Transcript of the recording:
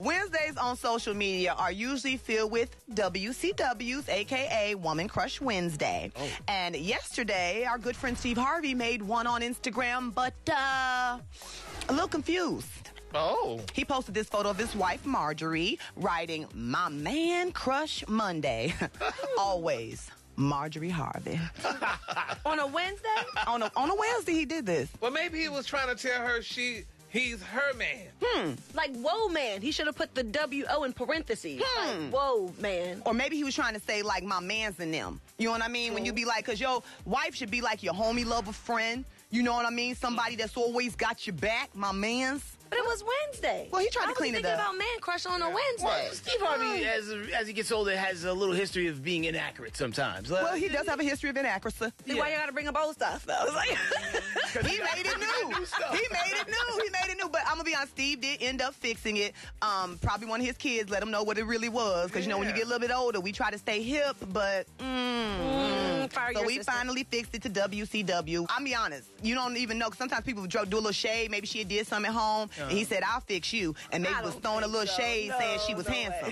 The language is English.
Wednesdays on social media are usually filled with WCWs, a.k.a. Woman Crush Wednesday. Oh. And yesterday, our good friend Steve Harvey made one on Instagram, but a little confused. Oh. He posted this photo of his wife, Marjorie, writing, "My man crush Monday." Always. Marjorie Harvey. On a Wednesday? On a Wednesday, he did this. Well, maybe he was trying to tell her he's her man. Like, whoa, man. He should have put the W-O in parentheses. Like, whoa, man. Or maybe he was trying to say, like, my man's in them. You know what I mean? When you be like, because your wife should be like your homie, lover, friend. You know what I mean? Somebody that's always got your back, my man's. But it was Wednesday. Well, he tried to clean it up. I was thinking about man crush on a Wednesday. Well, Steve Harvey, as he gets older, has a little history of being inaccurate sometimes. Like, well, he does have a history of inaccuracy. Yeah. Why you got to bring up old stuff, though? It's like, he made it new. He made it new. But I'm going to be honest, Steve did end up fixing it. Probably one of his kids let him know what it really was. Because, you know, when you get a little bit older, we try to stay hip, but... So we finally fixed it to WCW. I'll be honest, you don't even know, because sometimes people do a little shade. Maybe she did something at home, and he said, I'll fix you. And maybe was throwing a little shade, saying she was handsome.